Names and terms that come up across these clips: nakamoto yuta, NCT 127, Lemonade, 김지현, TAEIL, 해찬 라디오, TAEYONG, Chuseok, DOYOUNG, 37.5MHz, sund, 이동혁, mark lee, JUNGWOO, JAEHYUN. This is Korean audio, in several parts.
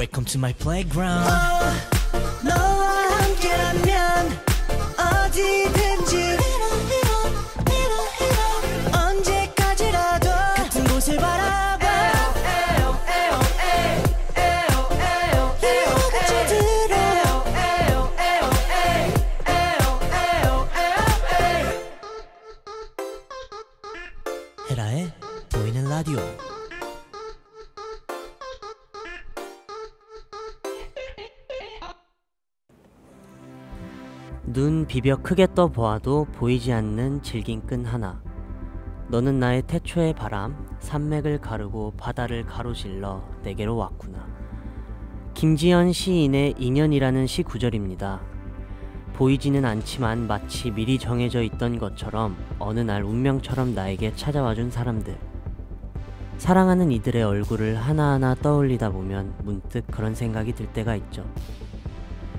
Welcome to my playground. 너와 함께라면 어디든지 언제까지라도 같은 곳을 바라봐. 헤라의 보이는 라디오. 눈 비벼 크게 떠보아도 보이지 않는 질긴 끈 하나. 너는 나의 태초의 바람, 산맥을 가르고 바다를 가로질러 내게로 왔구나. 김지현 시인의 인연이라는 시 구절입니다. 보이지는 않지만 마치 미리 정해져 있던 것처럼 어느 날 운명처럼 나에게 찾아와준 사람들. 사랑하는 이들의 얼굴을 하나하나 떠올리다 보면 문득 그런 생각이 들 때가 있죠.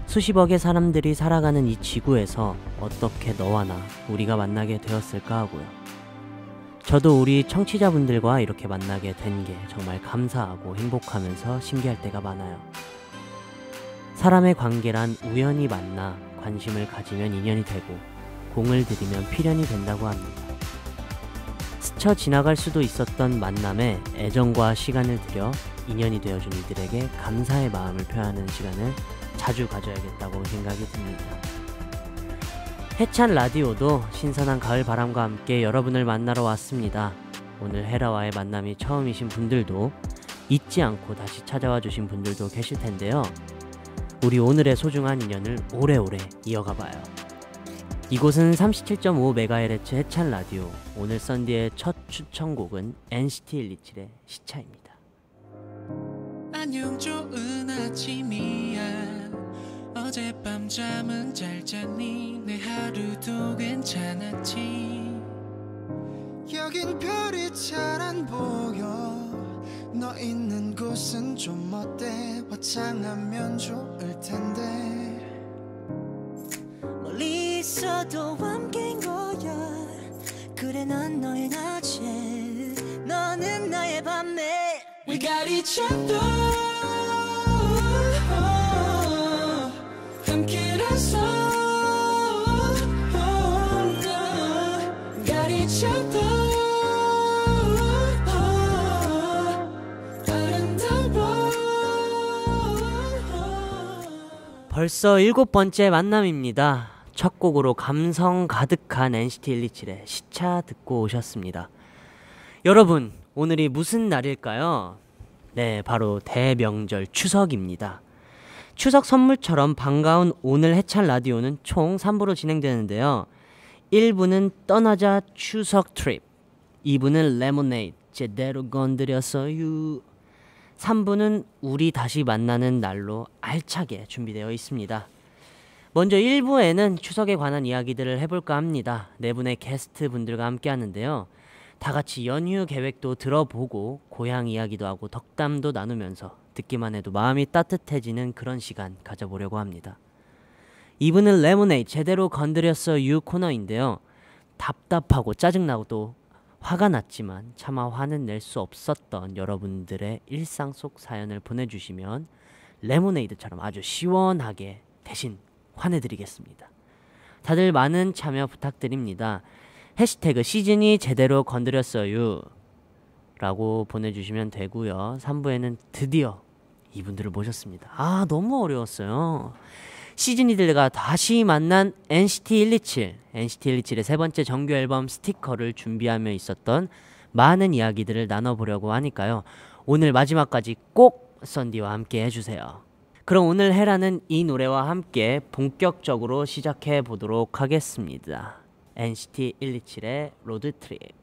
수십억의 사람들이 살아가는 이 지구에서 어떻게 너와 나, 우리가 만나게 되었을까 하고요. 저도 우리 청취자분들과 이렇게 만나게 된 게 정말 감사하고 행복하면서 신기할 때가 많아요. 사람의 관계란 우연히 만나 관심을 가지면 인연이 되고 공을 들이면 필연이 된다고 합니다. 스쳐 지나갈 수도 있었던 만남에 애정과 시간을 들여 인연이 되어준 이들에게 감사의 마음을 표현하는 시간을 자주 가져야겠다고 생각이 듭니다. 해찬 라디오도 신선한 가을 바람과 함께 여러분을 만나러 왔습니다. 오늘 헤라와의 만남이 처음이신 분들도 잊지 않고 다시 찾아와 주신 분들도 계실 텐데요. 우리 오늘의 소중한 인연을 오래오래 이어가봐요. 이곳은 37.5MHz 해찬 라디오. 오늘 썬디의 첫 추천곡은 NCT 127의 시차입니다. 안녕 좋은 아침이야. 어젯밤 잠은 잘 잤니? 내 하루도 괜찮았지? 여긴 별이 잘 안 보여. 너 있는 곳은 좀 어때? 화창하면 좋을 텐데. 멀리 있어도 함께인 거야. 그래 난 너의 낮에, 너는 나의 밤에. We got each other. 함께라서 got each other. 아름다워. 벌써 7번째 만남입니다. 첫 곡으로 감성 가득한 NCT 127의 시차 듣고 오셨습니다. 여러분, 오늘이 무슨 날일까요? 네, 바로 대명절 추석입니다. 추석 선물처럼 반가운 오늘 해찬 라디오는 총 3부로 진행되는데요. 1부는 떠나자 추석 트립, 2부는 레모네이드 제대로 건드렸어요, 3부는 우리 다시 만나는 날로 알차게 준비되어 있습니다. 먼저 1부에는 추석에 관한 이야기들을 해볼까 합니다. 네 분의 게스트 분들과 함께 하는데요. 다 같이 연휴 계획도 들어보고 고향 이야기도 하고 덕담도 나누면서 듣기만 해도 마음이 따뜻해지는 그런 시간 가져보려고 합니다. 2부는 레모네이드 제대로 건드렸어 유 코너인데요. 답답하고 짜증나고 또 화가 났지만 차마 화는 낼 수 없었던 여러분들의 일상 속 사연을 보내주시면 레모네이드처럼 아주 시원하게 대신 화내드리겠습니다. 다들 많은 참여 부탁드립니다. 해시태그 시즌이 제대로 건드렸어요 라고 보내주시면 되고요. 3부에는 드디어 이분들을 모셨습니다. 아, 너무 어려웠어요. 시즌이들과 다시 만난 NCT 127, NCT 127의 세 번째 정규 앨범 스티커를 준비하며 있었던 많은 이야기들을 나눠보려고 하니까요. 오늘 마지막까지 꼭 썬디와 함께 해주세요. 그럼 오늘 헤라는 이 노래와 함께 본격적으로 시작해 보도록 하겠습니다. NCT 127의 로드트립.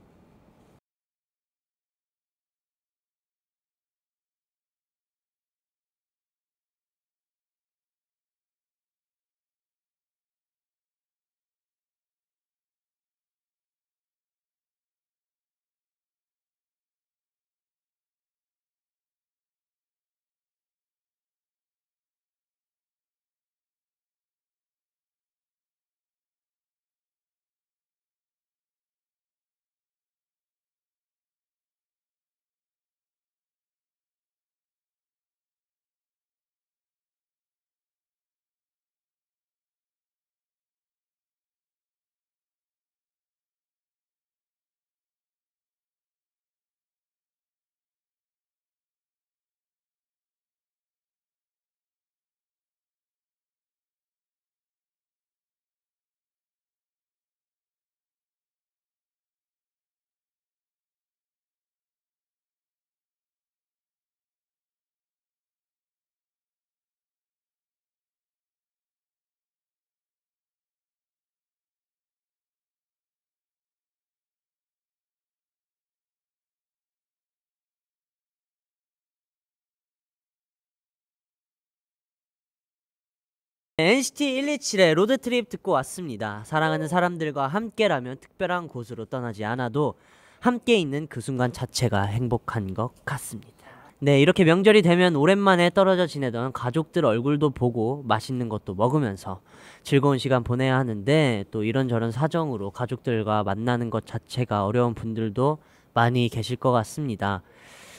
NCT 127의 로드트립 듣고 왔습니다. 사랑하는 사람들과 함께라면 특별한 곳으로 떠나지 않아도 함께 있는 그 순간 자체가 행복한 것 같습니다. 네, 이렇게 명절이 되면 오랜만에 떨어져 지내던 가족들 얼굴도 보고 맛있는 것도 먹으면서 즐거운 시간 보내야 하는데, 또 이런저런 사정으로 가족들과 만나는 것 자체가 어려운 분들도 많이 계실 것 같습니다.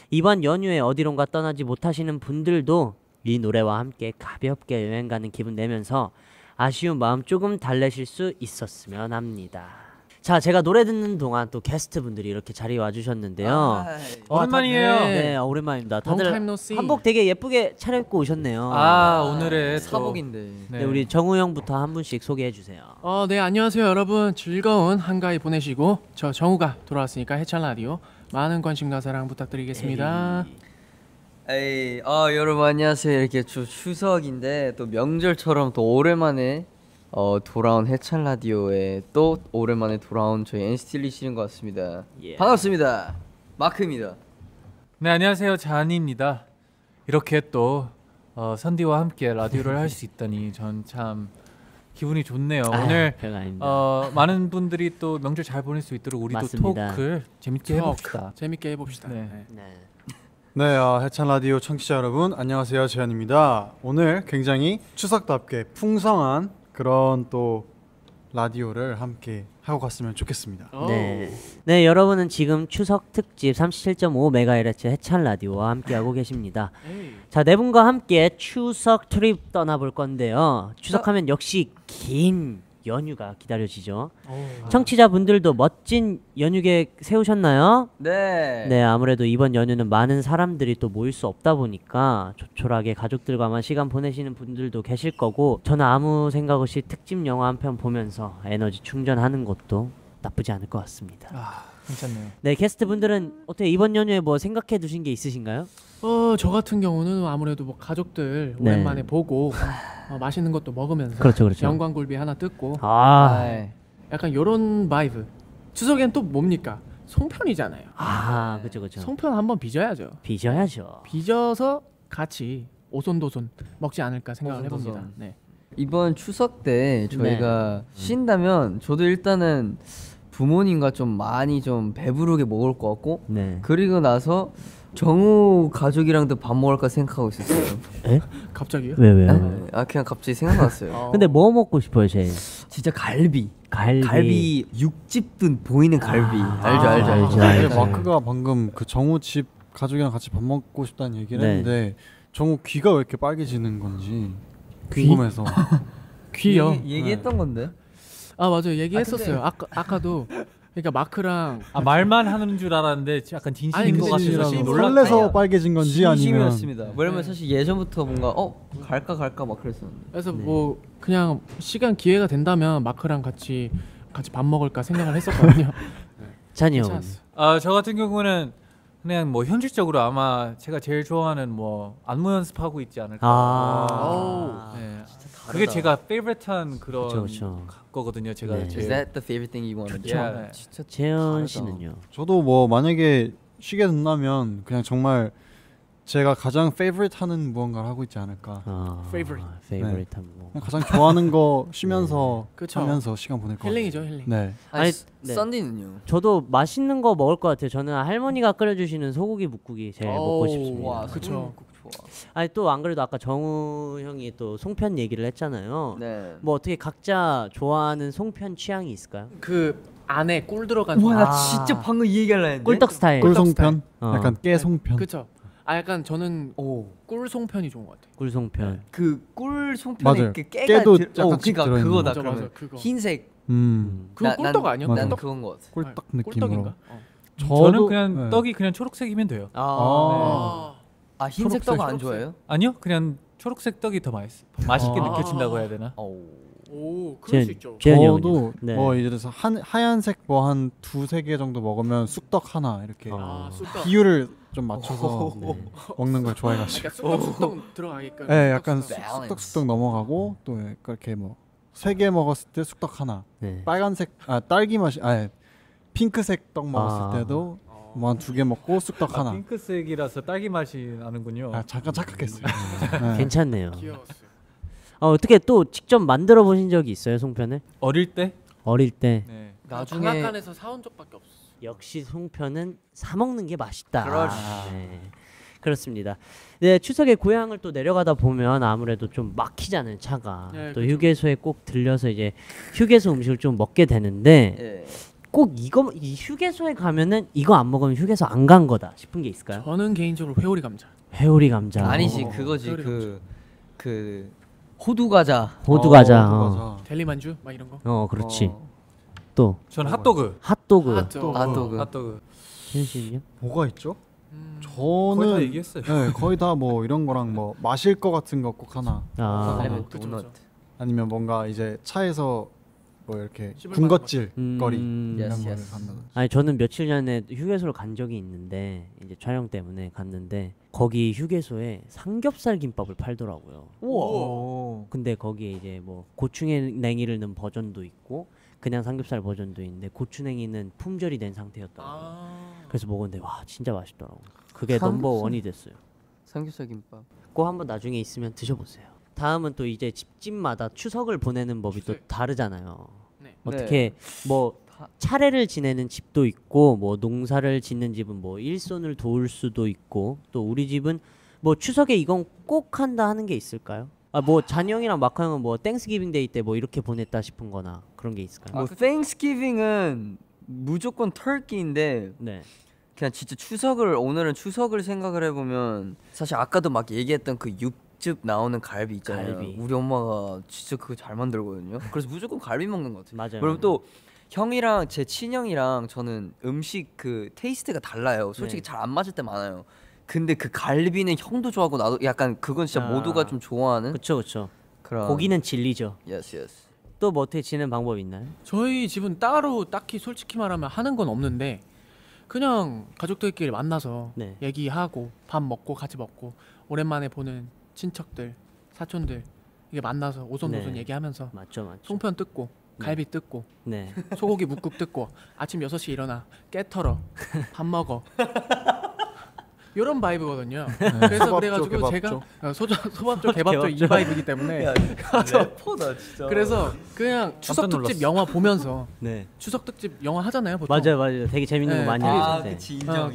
이번 연휴에 어디론가 떠나지 못하시는 분들도 이 노래와 함께 가볍게 여행 가는 기분 내면서 아쉬운 마음 조금 달래실 수 있었으면 합니다. 자, 제가 노래 듣는 동안 또 게스트분들이 이렇게 자리에 와주셨는데요. 오랜만이에요. 네, 오랜만입니다. 다들 한복 되게 예쁘게 차려입고 오셨네요. 오늘의 사복인데. 네, 우리 정우 형부터 한 분씩 소개해주세요. 네, 안녕하세요 여러분. 즐거운 한가위 보내시고, 저 정우가 돌아왔으니까 해찬 라디오 많은 관심과 사랑 부탁드리겠습니다. 여러분 안녕하세요. 이렇게 추석인데 또 명절처럼 또 오랜만에 돌아온 해찬 라디오에 또 오랜만에 돌아온 저희 NCT 127인 것 같습니다. 반갑습니다. 마크입니다. 네, 안녕하세요. 자니입니다. 이렇게 또 선디와 함께 라디오를 할 수 있다니 전 참 기분이 좋네요. 오늘 많은 분들이 또 명절 잘 보낼 수 있도록 우리도 토크를 재밌게 해봅시다. 네. 네, 해찬 라디오 청취자 여러분 안녕하세요. 재현입니다. 오늘 굉장히 추석답게 풍성한 그런 또 라디오를 함께 하고 갔으면 좋겠습니다. 네, 여러분은 지금 추석 특집 37.5MHz 해찬 라디오와 함께하고 계십니다. 자, 네 분과 함께 추석 트립 떠나볼 건데요. 추석하면 역시 긴 연휴가 기다려지죠. 청취자분들도 멋진 연휴 계획 세우셨나요? 네, 아무래도 이번 연휴는 많은 사람들이 또 모일 수 없다 보니까 조촐하게 가족들과만 시간 보내시는 분들도 계실 거고, 저는 아무 생각 없이 특집 영화 한 편 보면서 에너지 충전하는 것도 나쁘지 않을 것 같습니다. 괜찮네요. 네, 게스트분들은 어떻게 이번 연휴에 뭐 생각해 두신 게 있으신가요? 저 같은 경우는 아무래도 뭐 가족들 오랜만에 보고 맛있는 것도 먹으면서 그렇죠. 영광굴비 하나 뜯고 약간 요런 바이브. 추석엔 또 뭡니까? 송편이잖아요. 그렇죠. 송편 한번 빚어야죠. 빚어서 같이 오손도손 먹지 않을까 생각을 해봅니다. 네. 이번 추석 때 저희가 쉰다면 저도 일단은 부모님과 좀 많이 좀 배부르게 먹을 것 같고, 그리고 나서 정우 가족이랑도 밥 먹을까 생각하고 있었어요. 갑자기요? 왜요? 그냥 갑자기 생각났어요. 근데 뭐 먹고 싶어요 제일? 진짜 갈비 육즙든 보이는 갈비. 알죠. 마크가 방금 그 정우 집 가족이랑 같이 밥 먹고 싶다는 얘기를 했는데 정우 귀가 왜 이렇게 빨개지는 건지 궁금해서. 귀요? 얘기했던 건데? 맞아요, 얘기했었어요. 아까도. 그러니까 마크랑 말만 하는 줄 알았는데 약간 진심인 것 같아서 놀라서 빨개진 건지 아니면 진심이었습니다. 왜냐면 사실 예전부터 뭔가 갈까 막 그랬었는데, 그래서 뭐 그냥 시간 기회가 된다면 마크랑 같이 밥 먹을까 생각을 했었거든요. 찬이 형. 저 같은 경우는 그냥 뭐 현실적으로 아마 제가 제일 좋아하는 뭐 안무 연습하고 있지 않을까. 그게 제가 페이버릿한 그런 거거든요. 제가 Is that the favorite thing you want? 진짜. 재현 씨는요? 저도 뭐 만약에 쉬게 된다면 그냥 정말 제가 가장 페이버릿하는 무언가를 하고 있지 않을까. 페이버릿한 뭐. 가장 좋아하는 거 쉬면서 하면서 시간 보낼 거. 힐링이죠, 힐링. 네. 아니, 썬디는요? 저도 맛있는 거 먹을 것 같아요. 저는 할머니가 끓여주시는 소고기 묵국이 제일 먹고 싶습니다. 그렇죠. 아니, 또 안 그래도 아까 정우 형이 또 송편 얘기를 했잖아요. 뭐 어떻게 각자 좋아하는 송편 취향이 있을까요? 그 안에 꿀 들어간. 나 진짜 방금 이 얘기하려 했는데. 꿀떡 스타일. 꿀 송편? 약간 깨 송편. 그쵸. 약간 저는 꿀 송편이 좋은 것 같아요. 꿀 송편. 그 꿀 송편에 그 깨도 그러니까 그거다. 그거. 흰색. 그거 꿀떡 아니야? 난 그건 것 같아. 꿀떡 느낌으로. 저는 그냥 떡이 그냥 초록색이면 돼요. 흰색 떡 안 좋아해요? 아니요, 그냥 초록색 떡이 더 맛있게 느껴진다고 해야 되나? 그럴 수 있죠. 저도 뭐 예를 들어서 하얀색 뭐 한 2-3개 정도 먹으면 쑥떡 하나 이렇게 비율을 좀 맞춰서 먹는 걸 좋아해가지고. 쑥떡 들어가니까. 네, 약간 쑥떡 넘어가고 또 이렇게 뭐 3개 먹었을 때 쑥떡 하나. 빨간색 딸기 맛이 핑크색 떡 먹었을 때도. 뭐 한 2개 먹고 쑥떡 하나. 핑크색이라서 딸기 맛이 나는군요. 잠깐 착각했어요. 괜찮네요. 귀여웠어요. 어떻게 또 직접 만들어 보신 적이 있어요, 송편을? 어릴 때? 어릴 때. 네. 나중에 장학관에서 사온 적밖에 없었어. 역시 송편은 사 먹는 게 맛있다. 그렇지. 네. 그렇습니다. 네, 추석에 고향을 또 내려가다 보면 아무래도 좀 막히잖아요, 차가. 네, 또 그렇죠. 휴게소에 꼭 들려서 이제 휴게소 음식을 좀 먹게 되는데 네. 꼭 이거 이 휴게소에 가면은 이거 안 먹으면 휴게소 안 간 거다 싶은 게 있을까요? 저는 개인적으로 회오리 감자. 회오리 감자. 아니지, 그거지. 그 호두 과자. 호두 과자. 델리 만주 막 이런 거. 어, 그렇지. 또. 전 핫도그. 핫도그. 핫도그. 현실이요? 뭐가 있죠? 저는 거의 다 얘기했어요. 네, 거의 다 뭐 이런 거랑 뭐 마실 거 같은 거 꼭 하나. 아니면 도넛. 아니면 뭔가 이제 차에서 뭐 이렇게 군것질 거리 이런 거를 간다든지. 아니 저는 며칠 전에 휴게소를 간 적이 있는데 이제 촬영 때문에 갔는데 거기 휴게소에 삼겹살 김밥을 팔더라고요. 우와. 근데 거기에 이제 뭐 고추냉이를 넣은 버전도 있고 그냥 삼겹살 버전도 있는데 고추냉이는 품절이 된 상태였더라고요. 그래서 먹었는데 와 진짜 맛있더라고요. 그게 넘버원이 됐어요. 삼겹살 김밥 꼭 한번 나중에 있으면 드셔보세요. 다음은 또 이제 집집마다 추석을 보내는 법이 또 다르잖아요. 네. 어떻게 뭐 차례를 지내는 집도 있고 뭐 농사를 짓는 집은 뭐 일손을 도울 수도 있고 또 우리 집은 뭐 추석에 이건 꼭 한다 하는 게 있을까요? 아 뭐 잔이 형이랑 마카 형은 뭐 땡스기빙 데이 때 뭐 이렇게 보냈다 싶은 거나 그런 게 있을까요? 뭐 땡스기빙은 무조건 터키인데 네. 그냥 진짜 추석을 오늘은 추석을 생각을 해보면 사실 아까도 막 얘기했던 그 육즙 나오는 갈비 있잖아요. 갈비. 우리 엄마가 진짜 그거 잘 만들거든요. 그래서 무조건 갈비 먹는 것 같아요. 맞아요. 그리고 또 형이랑 제 친형이랑 저는 음식 그 테이스트가 달라요. 솔직히 네. 잘 안 맞을 때 많아요. 근데 그 갈비는 형도 좋아하고 나도 약간 그건 진짜 모두가 좀 좋아하는. 그렇죠, 그렇죠. 고기는 진리죠. Yes. 또 뭐 어떻게 지내는 방법이 있나요? 저희 집은 따로 딱히 솔직히 말하면 하는 건 없는데 그냥 가족들끼리 만나서 네. 얘기하고 밥 먹고 같이 먹고 오랜만에 보는 친척들, 사촌들 이게 만나서 오손도손 네. 얘기하면서 맞죠. 송편 뜯고 갈비 뜯고 네. 소고기 묵국 뜯고 아침 6시 일어나 깨 털어 밥 먹어. 이런 바이브거든요. 네. 그래서 소밥조, 그래가지고 개밥조. 제가 소밥조 개밥조 이 바이브이기 때문에 야, 포다, 진짜. 그래서 그냥 추석 특집 영화 보면서 네. 추석 특집 영화 하잖아요 보통. 맞아요. 되게 재밌는 네, 거 많이 하는데.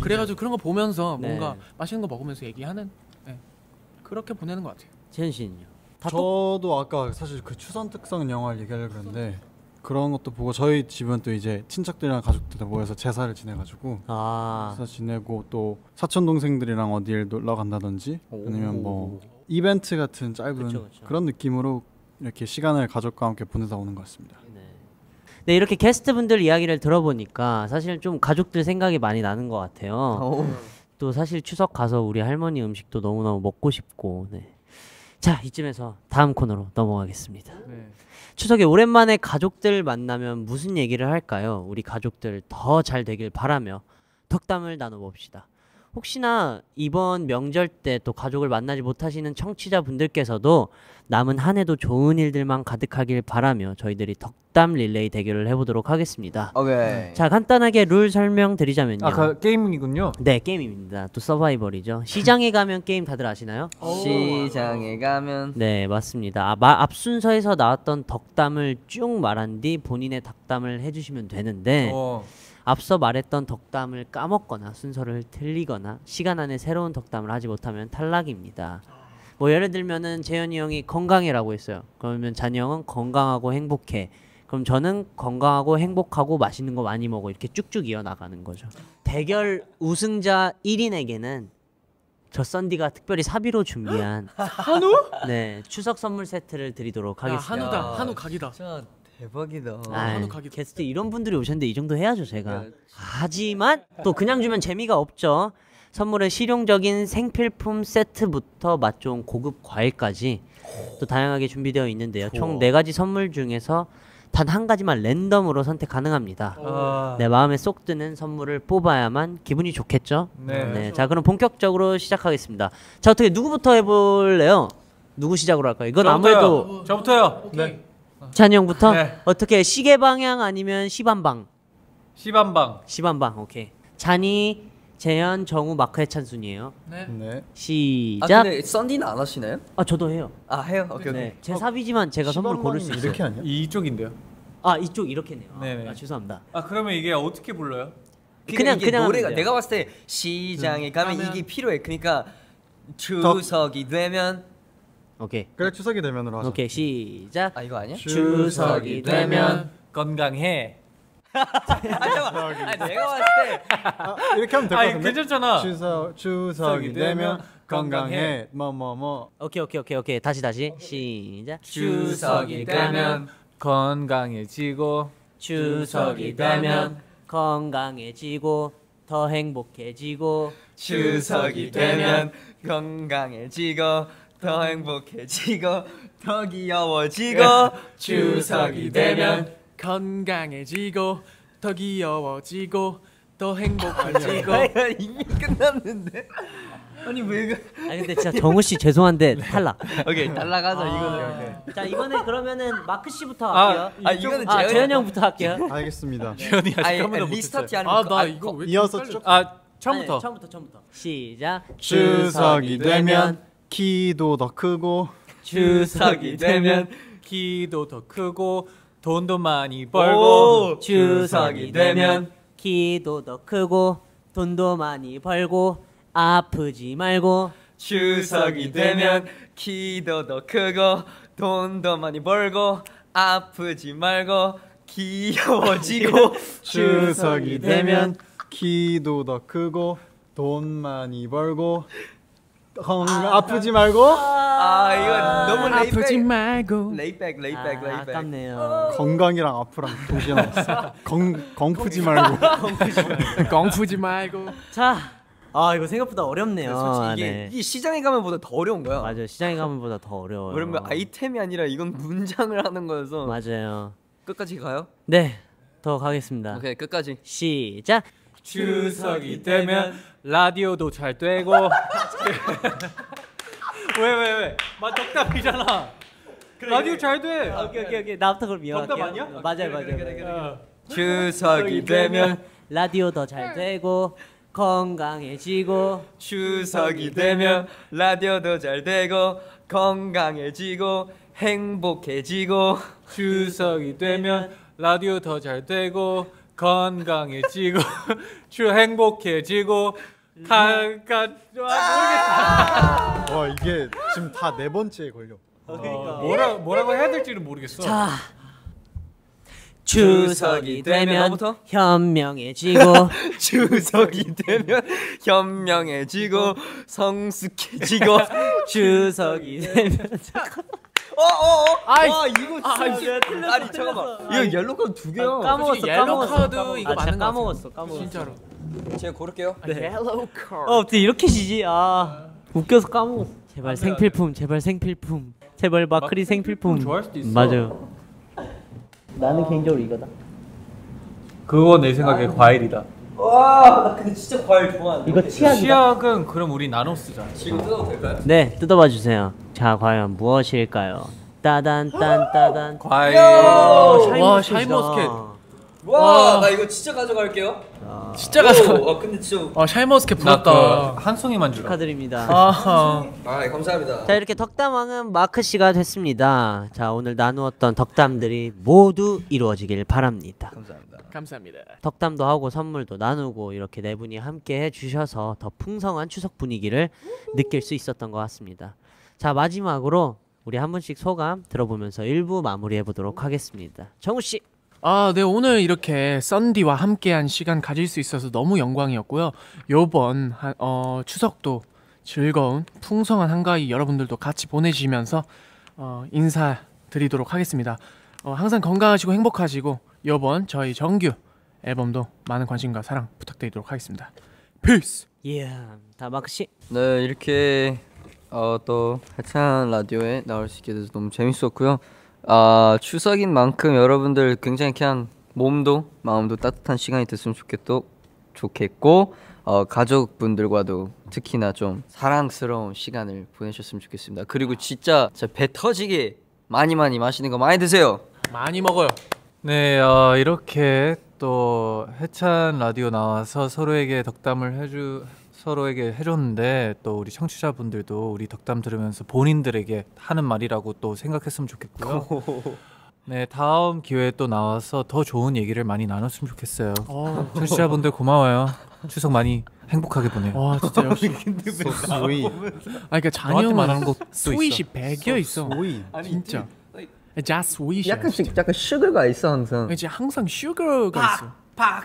그래가지고 그런 거 보면서 네. 뭔가 맛있는 거 먹으면서 얘기하는 네. 그렇게 보내는 것 같아요. 재현 씨는요? 저도 아까 사실 그 추선 특성 영화를 얘기하려고 했는데 그런 것도 보고 저희 집은 또 이제 친척들이랑 가족들 다 모여서 제사를 지내가지고 제사 지내고 또 사촌 동생들이랑 어딜 놀러 간다든지 아니면 뭐 이벤트 같은 짧은 그쵸. 그런 느낌으로 이렇게 시간을 가족과 함께 보내다 오는 것 같습니다. 네, 이렇게 게스트분들 이야기를 들어보니까 사실 좀 가족들 생각이 많이 나는 것 같아요. 또 사실 추석 가서 우리 할머니 음식도 너무너무 먹고 싶고 네. 자, 이쯤에서 다음 코너로 넘어가겠습니다. 네. 추석에 오랜만에 가족들 만나면 무슨 얘기를 할까요? 우리 가족들 더 잘 되길 바라며 덕담을 나눠봅시다. 혹시나 이번 명절 때 또 가족을 만나지 못하시는 청취자분들께서도 남은 한 해도 좋은 일들만 가득하길 바라며 저희들이 덕담 릴레이 대결을 해보도록 하겠습니다. 오케이. 자, 간단하게 룰 설명드리자면요. 게임이군요? 네, 게임입니다. 또 서바이벌이죠. 시장에 가면 게임 다들 아시나요? 시장에 가면 네, 맞습니다. 앞 순서에서 나왔던 덕담을 쭉 말한 뒤 본인의 덕담을 해주시면 되는데 앞서 말했던 덕담을 까먹거나 순서를 틀리거나 시간 안에 새로운 덕담을 하지 못하면 탈락입니다. 뭐 예를 들면은 재현이 형이 건강해라고 했어요. 그러면 잔이 형은 건강하고 행복해. 그럼 저는 건강하고 행복하고 맛있는 거 많이 먹어. 이렇게 쭉쭉 이어나가는 거죠. 대결 우승자 1인에게는 저 썬디가 특별히 사비로 준비한 한우? 네, 추석 선물 세트를 드리도록 하겠습니다. 한우다, 한우 각이다. 대박이다. 아이, 게스트 이런 분들이 오셨는데 이 정도 해야죠 제가. 하지만 또 그냥 주면 재미가 없죠. 선물에 실용적인 생필품 세트부터 맛 좋은 고급 과일까지 또 다양하게 준비되어 있는데요. 총 4가지 선물 중에서 단 한 가지만 랜덤으로 선택 가능합니다. 내 마음에 쏙 드는 선물을 뽑아야만 기분이 좋겠죠? 네. 자, 그럼 본격적으로 시작하겠습니다. 자, 어떻게 누구부터 해볼래요? 누구 시작으로 할까요? 이건 아무래도 저부터요. 네. 찬이 형부터? 네. 어떻게 시계 방향 아니면 시반방? 시반방. 오케이. 찬이 재현, 정우, 마크, 해찬 순이에요. 네. 네. 시작. 아 근데 썬디는 안 하시나요? 아 저도 해요. 아 해요? 오케이. 네. 오케이. 제 삽이지만 제가 선물 고를 수 있어요. 이렇게 아니야? 이쪽인데요. 아 이쪽 이렇게네요. 네네. 아 죄송합니다. 아 그러면 이게 어떻게 불러요? 그냥 노래가 내가 봤을 때 시장에 가면 이게 필요해. 그러니까 추석이 되면. 오케이. 그래 추석이 되면으로 하자. 오케이 시작. 아 이거 아니야? 추석이 되면 건강해. 아 잠깐만. 아니, 내가 봤을 때 아, 이렇게 하면 될 것 같은데. 괜찮잖아. 추석이 되면 건강해. 뭐뭐뭐. 오케이. 다시. 시작. 추석이 되면 건강해지고. 추석이 되면 건강해지고 더 행복해지고. 추석이 되면 건강해지고 더 행복해지고 더 귀여워지고. 추석이 되면 건강해지고 더 귀여워지고 더 행복해지고. 이미 끝났는데? 아니 왜 이거? 아니 근데 진짜 정우 씨 죄송한데 탈락. 오케이 탈락하자. 아, 이거는. 오케이. 자 이번에 그러면은 마크 씨부터 할게요. 아 이거는 재현 형부터 할게요. 알겠습니다. 재현이 아직 한번도 못 했어요. 아나 이거 왜 이어서 쭉? 아 처음부터. 처음부터. 시작. 추석이 되면 키도 더 크고. 추석이 되면 키도 더 크고. 돈도 많이 벌고. 추석이 되면 키도 더 크고 돈도 많이 벌고 아프지 말고. 추석이 되면 키도 더 크고 돈도 많이 벌고 아프지 말고 귀여워지고. 추석이 되면 키도 더 크고 돈 많이 벌고 아프지 말고. 아 이거 너무 레이백. 아프지 말고. 레이백. 아깝네요. 건강이랑 아프랑 동시에 나왔어. 건프지 말고. 자, 아 이거 생각보다 어렵네요. 네, 솔직히 이게, 네. 이게 시장에 가면보다 더 어려운 거야. 맞아요. 시장에 가면보다 더 어려워요. 왜냐면 아이템이 아니라 이건 문장을 하는 거여서. 맞아요. 끝까지 가요? 네, 더 가겠습니다. 오케이 끝까지. 시작. 추석이 되면 라디오도 잘 되고. 왜? 맞 덕담이잖아. 그래, 라디오 잘 돼. 오케이. 나부터 그럼 이어갈게요. 덕담 아니야? 맞아요. 추석이 되면 라디오 더 잘 되고 건강해지고. 추석이 되면 라디오도 잘 되고 건강해지고 행복해지고. 추석이 되면 라디오 더 잘 되고 건강해지고 행복해지고 모르겠다. 와 이게 지금 다 네 번째에 걸려. 그러니까. 뭐라고 해야 될지는 모르겠어. 자, 추석이 되면 현명해지고. 추석이 되면 현명해지고 성숙해지고. 추석이 되면 아 이거 진짜 틀렸어. 아니 잠깐만. 이거 옐로 카드 두 개야. 옐로 카드 이거 맞는 거 까먹었어. 진짜로. 제가 고를게요. 네. 옐로 카드. 어떻게 이렇게 지지? 아 웃겨서 까먹었어. 제발 생필품, 제발 마크리 생필품. 좋아할 수도 있어. 맞아요. 나는 개인적으로 이거다. 그거 내 생각에 과일이다. 와, 나 근데 진짜 과일 좋아하는데. 이거 치약이다. 치약은 그럼 우리 나눠 쓰자. 지금 뜯어도 될까요? 네, 뜯어봐 주세요. 자, 과연 무엇일까요? 따단. 과일. 와, 샤인머스켓. 와, 나 이거 진짜 가져갈게요. 아, 진짜 가져. 와, 근데 진짜. 아, 샤인머스켓 부럽다. 한 송이만 주라. 축하드립니다. 아, 감사합니다. 자, 이렇게 덕담왕은 마크 씨가 됐습니다. 자, 오늘 나누었던 덕담들이 모두 이루어지길 바랍니다. 감사합니다. 덕담도 하고 선물도 나누고 이렇게 네 분이 함께 해주셔서 더 풍성한 추석 분위기를 느낄 수 있었던 것 같습니다. 자 마지막으로 우리 한 분씩 소감 들어보면서 1부 마무리해보도록 하겠습니다. 정우씨! 아, 네 오늘 이렇게 썬디와 함께한 시간 가질 수 있어서 너무 영광이었고요. 요번 추석도 즐거운 풍성한 한가위 여러분들도 같이 보내시면서 인사드리도록 하겠습니다. 항상 건강하시고 행복하시고 이번 저희 정규 앨범도 많은 관심과 사랑 부탁드리도록 하겠습니다. Peace. Yeah. 다 마크 씨. 네 이렇게 또 해찬 라디오에 나올 수 있게 돼서 너무 재밌었고요. 아 추석인 만큼 여러분들 굉장히 그냥 몸도 마음도 따뜻한 시간이 됐으면 좋겠고 가족분들과도 특히나 좀 사랑스러운 시간을 보내셨으면 좋겠습니다. 그리고 진짜 배 터지게 많이 맛있는 거 많이 드세요. 많이 먹어요. 네, 이렇게 또 해찬 라디오 나와서 서로에게 덕담을 서로에게 해줬는데 또 우리 청취자분들도 우리 덕담 들으면서 본인들에게 하는 말이라고 또 생각했으면 좋겠고요. 네, 다음 기회에 또 나와서 더 좋은 얘기를 많이 나눴으면 좋겠어요. 청취자분들 고마워요. 추석 많이 행복하게 보내요. 와 진짜 역시 소이. 아 그러니까 장영만 소이시 백여 있어. 소이 진짜. Just 소이시. 약간 슈거가 있어 항상. 이제 항상 슈거가 있어.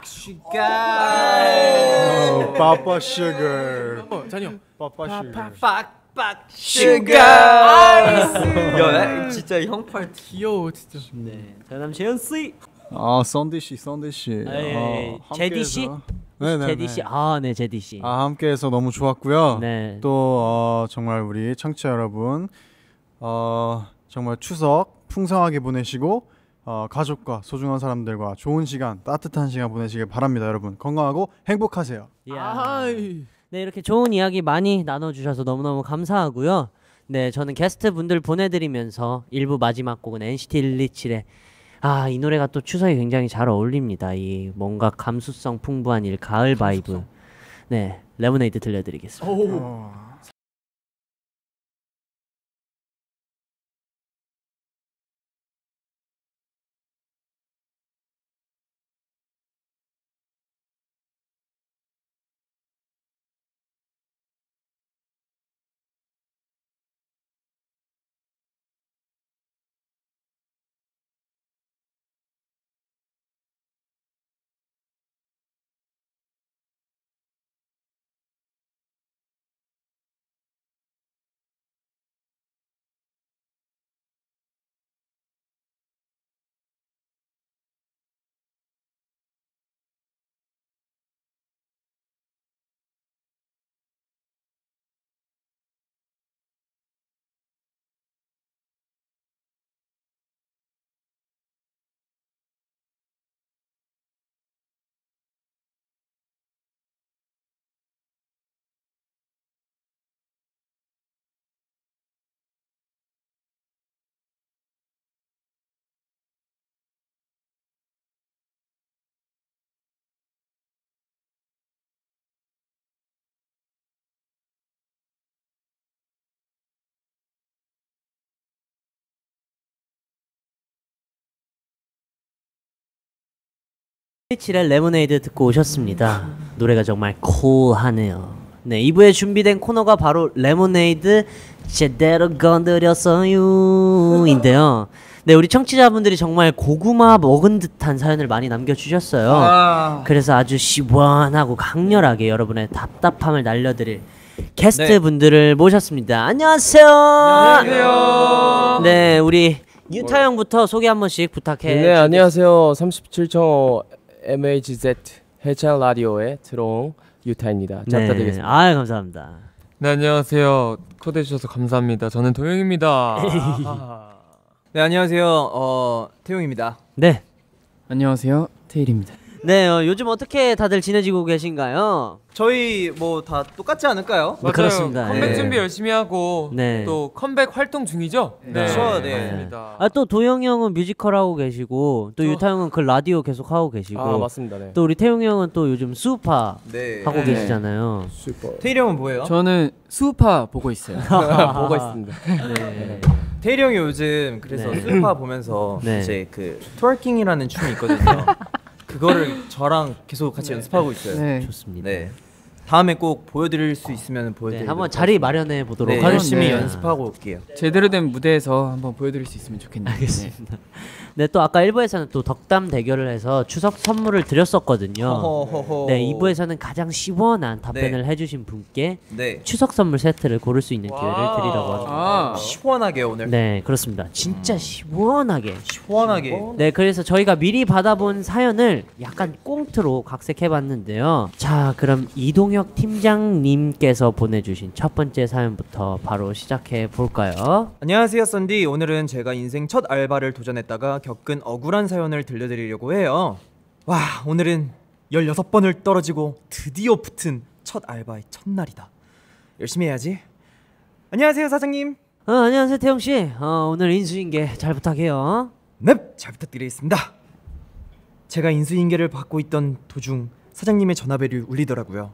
슈가 바빠 슈거 잔영 바빠 슈가 진짜 형팔 귀여워 진짜. 네 다음 재현씨 아 썬디씨 썬디씨 제디씨 제디씨 아네 제디씨 아 함께해서 너무 좋았고요. 네. 또 정말 우리 청취자 여러분 정말 추석 풍성하게 보내시고 가족과 소중한 사람들과 좋은 시간, 따뜻한 시간 보내시길 바랍니다. 여러분 건강하고 행복하세요. 네, 이렇게 좋은 이야기 많이 나눠주셔서 너무너무 감사하고요. 네, 저는 게스트분들 보내드리면서 1부 마지막 곡은 NCT 127의 아, 이 노래가 또 추석에 굉장히 잘 어울립니다. 이 뭔가 감수성 풍부한 일 가을 바이브. 네, 레모네이드 들려드리겠습니다. NCT 127의 레모네이드 듣고 오셨습니다. 노래가 정말 쿨하네요. 네, 2부에 준비된 코너가 바로 레모네이드 제대로 건드렸어요 인데요. 네, 우리 청취자분들이 정말 고구마 먹은 듯한 사연을 많이 남겨주셨어요. 그래서 아주 시원하고 강렬하게 여러분의 답답함을 날려드릴 게스트분들을 모셨습니다. 안녕하세요. 안녕하세요. 네, 우리 유타 형부터 소개 한 번씩 부탁해. 네, 안녕하세요. 37.5MHz 해찬 라디오에 들어온 유타입니다. 잘 부탁드리겠습니다. 네. 아, 감사합니다. 네, 안녕하세요. 초대해 주셔서 감사합니다. 저는 도영입니다. 네, 안녕하세요. 태용입니다. 네. 안녕하세요. 테일입니다. 네, 요즘 어떻게 다들 지내지고 계신가요? 저희 뭐 다 똑같지 않을까요? 맞아요. 그렇습니다. 컴백 준비 열심히 하고 네. 또 컴백 활동 중이죠? 네. 그렇죠. 네. 네. 아, 또 도영이 형은 뮤지컬 하고 계시고 또 유타 형은 그 라디오 계속 하고 계시고 아, 맞습니다. 네. 또 우리 태용이 형은 또 요즘 수우파 네. 하고 네. 계시잖아요. 슈퍼. 태일이 형은 뭐예요? 저는 수우파 보고 있어요. 보고 있습니다. 네. 태일이 형이 요즘 그래서 네. 수우파 보면서 네. 이제 그 트월킹이라는 춤이 있거든요. 그거를 저랑 계속 같이 네. 연습하고 있어요. 네. 좋습니다. 네. 다음에 꼭 보여드릴 수 있으면 보여드릴게요. 네, 한번 자리 마련해 보도록 네. 열심히 네. 연습하고 올게요. 제대로 된 무대에서 한번 보여드릴 수 있으면 좋겠네요. 알겠습니다. 네, 또 아까 1부에서는 또 덕담 대결을 해서 추석 선물을 드렸었거든요. 호호호호. 네, 2부에서는 가장 시원한 답변을 네. 해주신 분께 네. 추석 선물 세트를 고를 수 있는 기회를 드리려고 합니다. 아, 시원하게 오늘. 네, 그렇습니다. 진짜 시원하게. 시원하게. 네, 그래서 저희가 미리 받아본 사연을 약간 꽁트로 각색해봤는데요. 자, 그럼 이동혁 팀장님께서 보내주신 첫 번째 사연부터 바로 시작해볼까요? 안녕하세요, 썬디. 오늘은 제가 인생 첫 알바를 도전했다가 겪은 억울한 사연을 들려드리려고 해요. 와, 오늘은 16번을 떨어지고 드디어 붙은 첫 알바의 첫날이다. 열심히 해야지. 안녕하세요, 사장님. 안녕하세요, 태용씨. 오늘 인수인계 잘 부탁해요. 넵, 잘 부탁드리겠습니다. 제가 인수인계를 받고 있던 도중 사장님의 전화벨이 울리더라고요.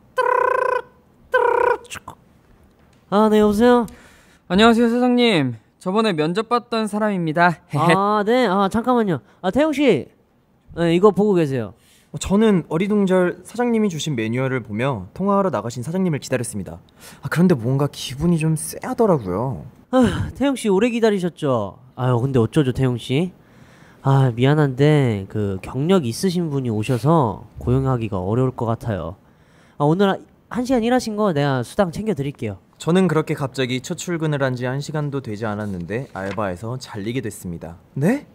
아, 네, 여보세요? 안녕하세요, 사장님. 저번에 면접 봤던 사람입니다. 아, 네. 아, 잠깐만요. 아, 태용 씨. 네, 이거 보고 계세요. 저는 어리둥절 사장님이 주신 매뉴얼을 보며 통화하러 나가신 사장님을 기다렸습니다. 아, 그런데 뭔가 기분이 좀 쎄하더라고요. 아, 태용 씨 오래 기다리셨죠? 아유, 근데 어쩌죠, 태용 씨? 아, 미안한데 그 경력 있으신 분이 오셔서 고용하기가 어려울 것 같아요. 아, 오늘 1시간 일하신 거 내가 수당 챙겨드릴게요. 저는 그렇게 갑자기 첫 출근을 한 지 1시간도 되지 않았는데 알바에서 잘리게 됐습니다. 네?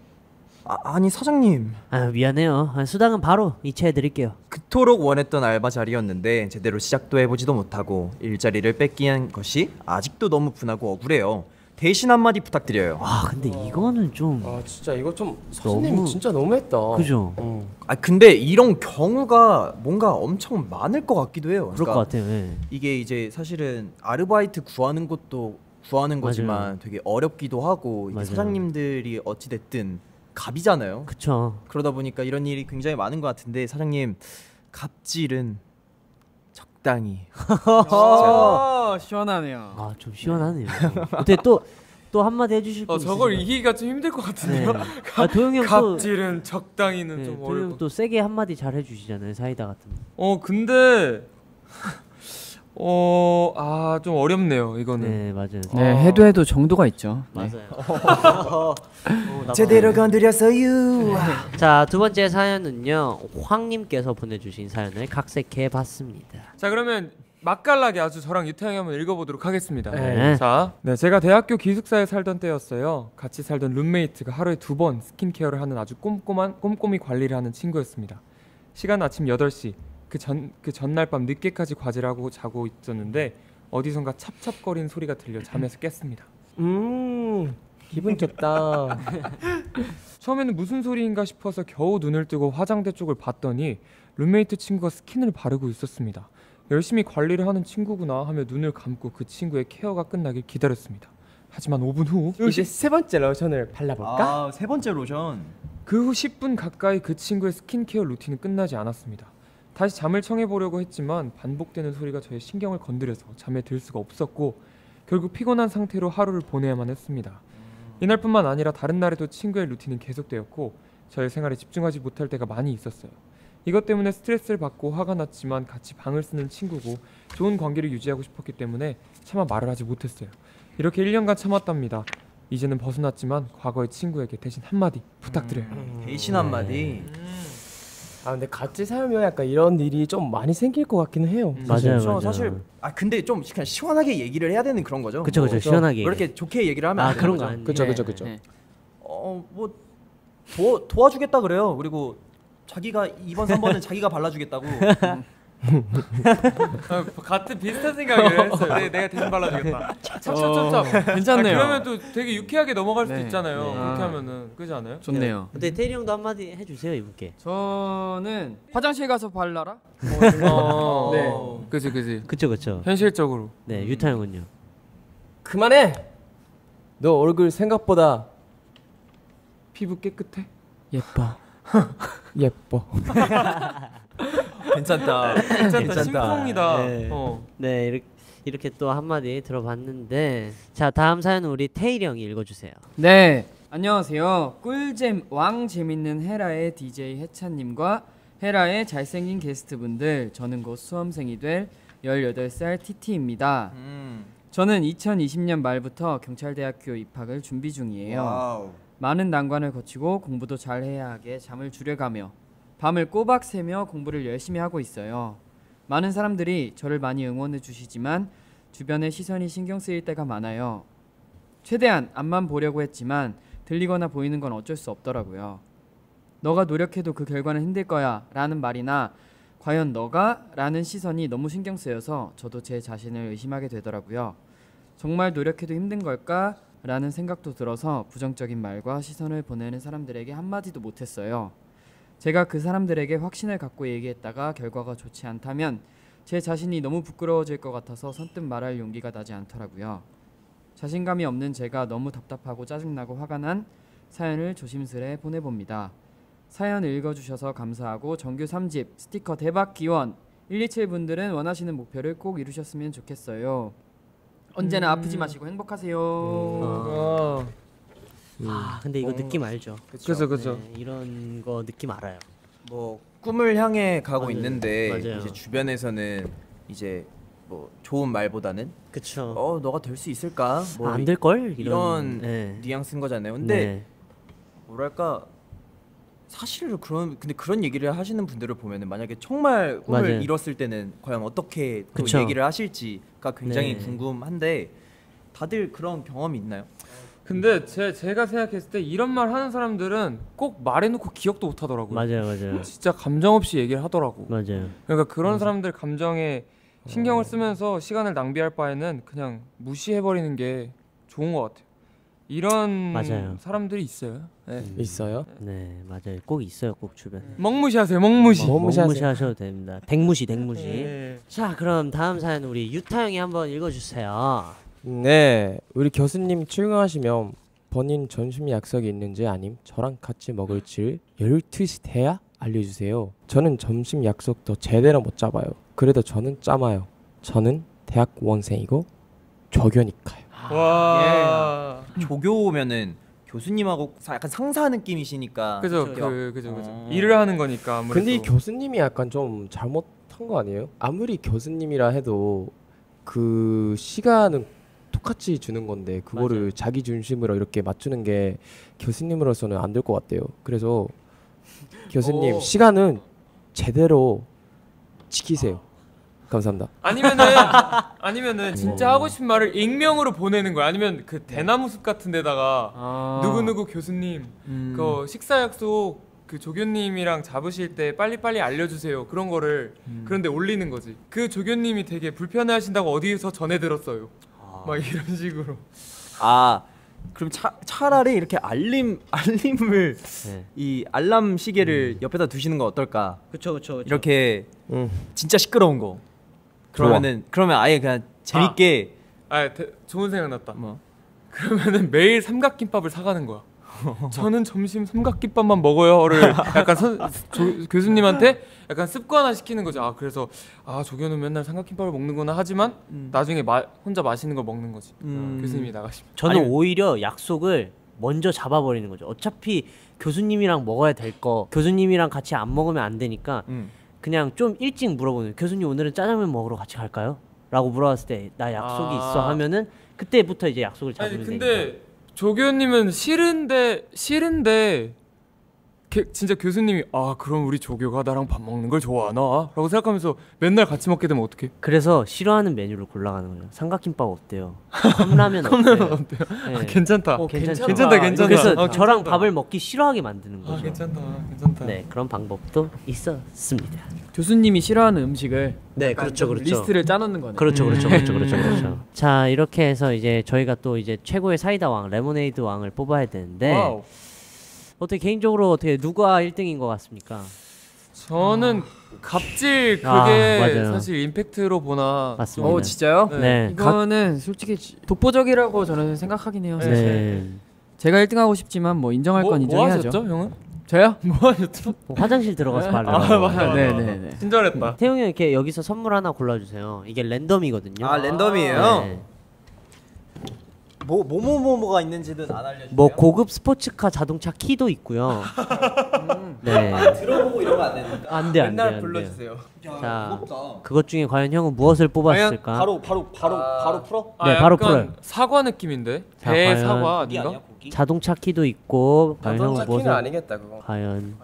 아니 사장님. 아, 미안해요. 수당은 바로 이체해드릴게요. 그토록 원했던 알바 자리였는데 제대로 시작도 해보지도 못하고 일자리를 뺏긴 것이 아직도 너무 분하고 억울해요. 대신 한마디 부탁드려요. 아, 근데 이거는 좀... 아, 진짜 이거 좀 사장님 너무... 진짜 너무했다. 그죠? 아, 근데 이런 경우가 뭔가 엄청 많을 것 같기도 해요. 그러니까 그럴 것 같아요. 네. 이게 이제 사실은 아르바이트 구하는 것도 구하는 거지만 맞아요. 되게 어렵기도 하고 이게 사장님들이 어찌됐든 갑이잖아요. 그쵸. 그러다 보니까 이런 일이 굉장히 많은 것 같은데 사장님, 갑질은 적당히. 아, 시원하네요. 아, 좀 시원하네요. 근데 또 한마디 해주실 분 있으신가요? 저걸 이기기가 좀 힘들 것 같은데요? 네. 아, 도영이 형 또 갑질은 적당히는 네, 좀 어려워. 도영이 형 또 세게 한마디 잘 해주시잖아요. 사이다 같은 거. 근데 아, 좀 어렵네요 이거는. 네, 맞아요. 네, 해도 정도가 있죠. 맞아요. 네. 제대로 건드렸어요. 자, 두 번째 사연은요, 황님께서 보내주신 사연을 각색해봤습니다. 자, 그러면 맛깔나게 아주 저랑 유태 형이 한번 읽어보도록 하겠습니다. 네. 자, 네, 제가 대학교 기숙사에 살던 때였어요. 같이 살던 룸메이트가 하루에 2번 스킨케어를 하는 아주 꼼꼼히 관리를 하는 친구였습니다. 시간 아침 8시. 그 전날 밤 늦게까지 과제를 하고 자고 있었는데 어디선가 찹찹거리는 소리가 들려 잠에서 깼습니다. 기분 좋다. 처음에는 무슨 소리인가 싶어서 겨우 눈을 뜨고 화장대 쪽을 봤더니 룸메이트 친구가 스킨을 바르고 있었습니다. 열심히 관리를 하는 친구구나 하며 눈을 감고 그 친구의 케어가 끝나길 기다렸습니다. 하지만 5분 후 이제 세 번째 로션을 발라볼까? 아, 세 번째 로션. 그 후 10분 가까이 그 친구의 스킨케어 루틴은 끝나지 않았습니다. 다시 잠을 청해보려고 했지만 반복되는 소리가 저의 신경을 건드려서 잠에 들 수가 없었고 결국 피곤한 상태로 하루를 보내야만 했습니다. 이날뿐만 아니라 다른 날에도 친구의 루틴은 계속되었고 저의 생활에 집중하지 못할 때가 많이 있었어요. 이것 때문에 스트레스를 받고 화가 났지만 같이 방을 쓰는 친구고 좋은 관계를 유지하고 싶었기 때문에 차마 말을 하지 못했어요. 이렇게 1년간 참았답니다. 이제는 벗어났지만 과거의 친구에게 대신 한마디 부탁드려요. 대신 한마디? 아, 근데 같이 살면 약간 이런 일이 좀 많이 생길 것 같기는 해요. 사실. 맞아요, 맞아요. 사실 아, 근데 좀 그냥 시원하게 얘기를 해야 되는 그런 거죠. 그쵸, 그쵸. 시원하게. 그렇게 좋게 얘기를 하면 안 되는 거죠. 아, 그런 거. 그쵸. 네. 뭐 도와주겠다 그래요. 그리고 자기가 2번, 3번은 자기가 발라주겠다고. 같은 비슷한 생각을 했어요. 내가 대신 발라주겠다. 찹찹찹찹. 괜찮네요. 그러면 또 되게 유쾌하게 넘어갈 수도 있잖아요. 네. 그렇게 하면은 그렇지 않아요? 좋네요. 근데 태일이 형도 한마디 해주세요 이분께. 저는 화장실 가서 발라라. 네. 그치. 현실적으로. 네, 유타 형은요. 그만해. 너 얼굴 생각보다 피부 깨끗해. 예뻐. 괜찮다. 심쿵이다. 네. 네, 이렇게 또 한마디 들어봤는데, 자, 다음 사연은 우리 태일이 형이 읽어주세요. 네, 안녕하세요. 꿀잼 왕 재밌는 헤라의 DJ 해찬님과 헤라의 잘생긴 게스트분들, 저는 곧 수험생이 될 18살 TT입니다. 저는 2020년 말부터 경찰대학교 입학을 준비 중이에요. 와우. 많은 난관을 거치고 공부도 잘해야 하게 잠을 줄여가며 밤을 꼬박 새며 공부를 열심히 하고 있어요. 많은 사람들이 저를 많이 응원해 주시지만 주변의 시선이 신경 쓰일 때가 많아요. 최대한 앞만 보려고 했지만 들리거나 보이는 건 어쩔 수 없더라고요. 너가 노력해도 그 결과는 힘들 거야 라는 말이나 과연 너가? 라는 시선이 너무 신경 쓰여서 저도 제 자신을 의심하게 되더라고요. 정말 노력해도 힘든 걸까? 라는 생각도 들어서 부정적인 말과 시선을 보내는 사람들에게 한마디도 못했어요. 제가 그 사람들에게 확신을 갖고 얘기했다가 결과가 좋지 않다면 제 자신이 너무 부끄러워질 것 같아서 선뜻 말할 용기가 나지 않더라고요. 자신감이 없는 제가 너무 답답하고 짜증나고 화가 난 사연을 조심스레 보내봅니다. 사연 읽어주셔서 감사하고 정규 3집 스티커 대박 기원 127분들은 원하시는 목표를 꼭 이루셨으면 좋겠어요. 언제나 아프지 마시고 행복하세요. 아 근데 이거 느낌 알죠? 그쵸. 네, 이런 거 느낌 알아요. 뭐 꿈을 향해 가고 맞아요. 있는데 맞아요. 이제 주변에서는 이제 뭐 좋은 말보다는 그쵸. 너가 될 수 있을까? 뭐 안 될 걸? 이런 네. 뉘앙스인 거잖아요. 근데 네. 뭐랄까 사실 그런 얘기를 하시는 분들을 보면은 만약에 정말 꿈을 맞아요. 이뤘을 때는 과연 어떻게 또 그쵸. 얘기를 하실지가 굉장히 네. 궁금한데 다들 그런 경험이 있나요? 근데 제가 생각했을 때 이런 말 하는 사람들은 꼭 말해놓고 기억도 못 하더라고요. 맞아요. 진짜 감정 없이 얘기를 하더라고. 맞아요. 그러니까 그런 사람들 감정에 신경을 쓰면서 시간을 낭비할 바에는 그냥 무시해버리는 게 좋은 것 같아요. 이런 맞아요. 사람들이 있어요. 네. 있어요? 네 맞아요. 꼭 있어요. 꼭 주변에. 먹무시하세요. 먹무시하셔도 됩니다. 댕무시. 네. 자 그럼 다음 사연 우리 유타 형이 한번 읽어주세요. 네, 우리 교수님 출근하시면 본인 점심 약속이 있는지 아님 저랑 같이 먹을지 12시 돼야 알려주세요. 저는 점심 약속도 제대로 못 잡아요. 그래도 저는 짜마요. 저는 대학원생이고 조교니까요. 와, 예. 조교면은 교수님하고 약간 상사 느낌이시니까. 그죠. 일을 하는 거니까. 아무래도. 근데 이 교수님이 약간 좀 잘못한 거 아니에요? 아무리 교수님이라 해도 그 시간은 똑같이 주는 건데 그거를 맞아요. 자기 중심으로 이렇게 맞추는 게 교수님으로서는 안 될 것 같아요. 그래서 교수님 시간은 제대로 지키세요. 감사합니다. 아니면은 진짜 하고 싶은 말을 익명으로 보내는 거야. 아니면 그 대나무숲 같은 데다가 누구누구 교수님 그 식사 약속 그 조교님이랑 잡으실 때 빨리빨리 알려주세요. 그런 거를 그런데 올리는 거지. 그 조교님이 되게 불편해하신다고 어디에서 전해 들었어요. 막 이런 식으로. 아 그럼 차라리 이렇게 알림을 네. 이 알람 시계를 옆에다 두시는 거 어떨까? 그쵸. 이렇게 진짜 시끄러운 거. 그러면 아예 그냥 재밌게. 좋은 생각 났다. 뭐. 그러면은 매일 삼각김밥을 사가는 거야. 저는 점심 삼각김밥만 먹어요를 약간 교수님한테 약간 습관화 시키는 거죠. 그래서 조교는 맨날 삼각김밥을 먹는구나 하지만 나중에 혼자 맛있는 걸 먹는 거지. 교수님이 나가시면 저는 오히려 약속을 먼저 잡아버리는 거죠. 어차피 교수님이랑 먹어야 될 거 교수님이랑 같이 안 먹으면 안 되니까 그냥 좀 일찍 물어보는. 교수님 오늘은 짜장면 먹으러 같이 갈까요? 라고 물어봤을 때 나 약속이 있어 하면은 그때부터 이제 약속을 잡으면 되니까. 조교님은 싫은데 진짜 교수님이 그럼 우리 조교가 나랑 밥 먹는 걸 좋아하나? 라고 생각하면서 맨날 같이 먹게 되면 어떡해? 그래서 싫어하는 메뉴를 골라가는 거예요. 삼각김밥 어때요? 컵라면 어때요? 네. 괜찮다. 괜찮다. 그래서 저랑 괜찮다. 밥을 먹기 싫어하게 만드는 거죠. 괜찮다. 네, 그런 방법도 있었습니다. 교수님이 싫어하는 음식을 네, 그렇죠. 리스트를 짜놓는 거네요. 그렇죠. 자, 이렇게 해서 이제 저희가 또 이제 최고의 사이다 왕, 레모네이드 왕을 뽑아야 되는데 와우. 어떻게 개인적으로 누가 1등인 것 같습니까? 저는 갑질 그게 사실 임팩트로 보나. 맞습니다. 진짜요? 네. 이거는 솔직히 독보적이라고 저는 생각하긴 해요. 사실. 네. 제가 1등하고 싶지만 뭐 인정할 건 인정해야죠. 뭐 하셨죠, 형은? 저요? 뭐하셨죠? 화장실 들어가서 말해요. 맞아요. 네네네. 친절했다. 태용이 형 이렇게 여기서 선물 하나 골라주세요. 이게 랜덤이거든요. 랜덤이에요? 네. 뭐가 있는지는 안 알려주세요. 뭐 고급 스포츠카 자동차 키도 있고요. 네. 들어보고 이러면 안 됩니다. 안 돼요. 불러주세요. 자, 무겁다. 그것 중에 과연 형은 무엇을 뽑았을까? 바로 풀어? 네, 바로 풀어요. 사과 느낌인데? 배 사과 아닌가? 자동차 키도 있고. 자동차 키는 아니겠다 그거. 과연.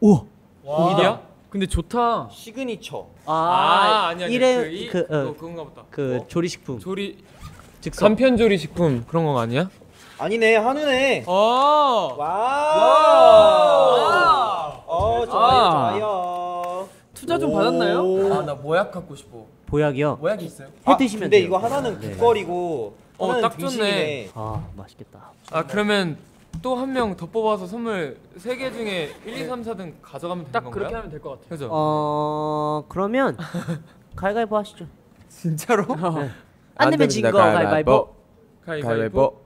우와. 고기야? 근데 좋다. 시그니처. 아니야. 그건가 보다. 조리식품. 간편조리 식품 그런 거 아니야? 아니네, 한우네. 좋아요. 투자 좀 받았나요? 나 보약 갖고 싶어. 보약이요? 보약이 있어요? 해 드시면 돼요. 근데 이거 하나는 국거리고 하나는 딱 좋네. 맛있겠다. 그러면 또 한 명 더 뽑아서 선물 3개 중에 1, 2, 3, 4등 가져가면 되는 건가요? 딱 그렇게 하면 될 것 같아요. 그죠? 그러면 가위바위보 하시죠. 진짜로? 네. 안 되면 진 거 가위바위보. 가위바위보.